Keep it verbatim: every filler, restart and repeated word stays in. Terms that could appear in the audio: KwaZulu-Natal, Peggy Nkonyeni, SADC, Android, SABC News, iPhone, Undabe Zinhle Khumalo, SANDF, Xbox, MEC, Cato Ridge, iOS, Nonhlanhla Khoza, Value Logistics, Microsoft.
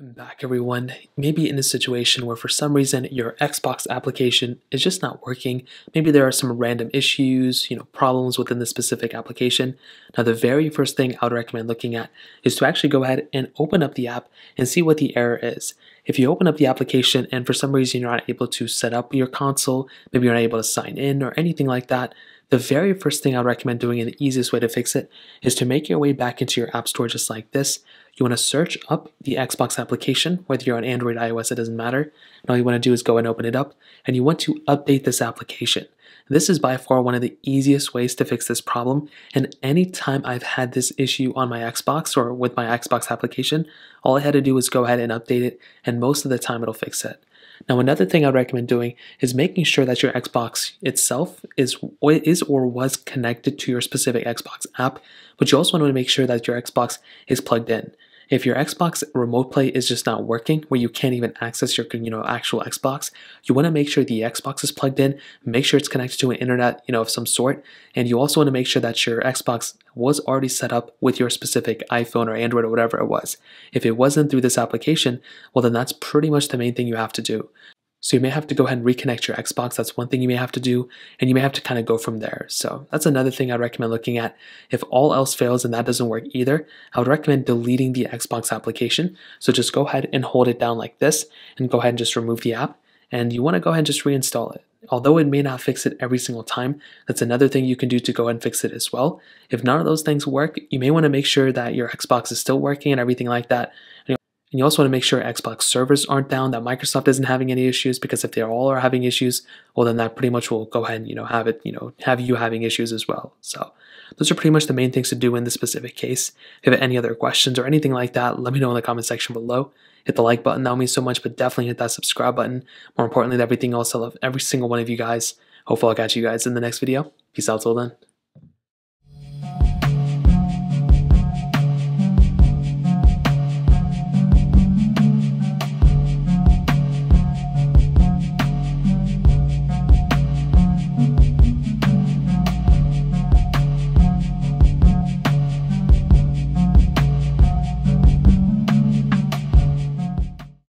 Welcome back, everyone. Maybe in a situation where for some reason your Xbox application is just not working. Maybe there are some random issues, you know, problems within the specific application. Now, the very first thing I would recommend looking at is to actually go ahead and open up the app and see what the error is. If you open up the application and for some reason you're not able to set up your console, maybe you're not able to sign in or anything like that, the very first thing I would recommend doing, and the easiest way to fix it, is to make your way back into your app store just like this. You want to search up the Xbox application, whether you're on Android, iOS, it doesn't matter. And all you want to do is go and open it up, and you want to update this application. This is by far one of the easiest ways to fix this problem, and anytime I've had this issue on my Xbox or with my Xbox application, all I had to do was go ahead and update it, and most of the time it'll fix it. Now, another thing I'd recommend doing is making sure that your Xbox itself is, is or was connected to your specific Xbox app, but you also want to make sure that your Xbox is plugged in. If your Xbox Remote Play is just not working, where you can't even access your you know actual Xbox, you want to make sure the Xbox is plugged in, make sure it's connected to an internet you know of some sort, and you also want to make sure that your Xbox was already set up with your specific iPhone or Android or whatever it was. If it wasn't through this application, well then that's pretty much the main thing you have to do. So you may have to go ahead and reconnect your Xbox. That's one thing you may have to do, and you may have to kind of go from there. So that's another thing I'd recommend looking at. If all else fails and that doesn't work either, I would recommend deleting the Xbox application. So just go ahead and hold it down like this and go ahead and just remove the app. And you want to go ahead and just reinstall it. Although it may not fix it every single time, that's another thing you can do to go and fix it as well. If none of those things work, you may want to make sure that your Xbox is still working and everything like that. And you also want to make sure Xbox servers aren't down, that Microsoft isn't having any issues, because if they all are having issues, well then that pretty much will go ahead and you know have it, you know, have you having issues as well. So those are pretty much the main things to do in this specific case. If you have any other questions or anything like that, let me know in the comment section below. Hit the like button, that means so much, but definitely hit that subscribe button. More importantly than everything else, I love every single one of you guys. Hopefully I'll catch you guys in the next video. Peace out till then.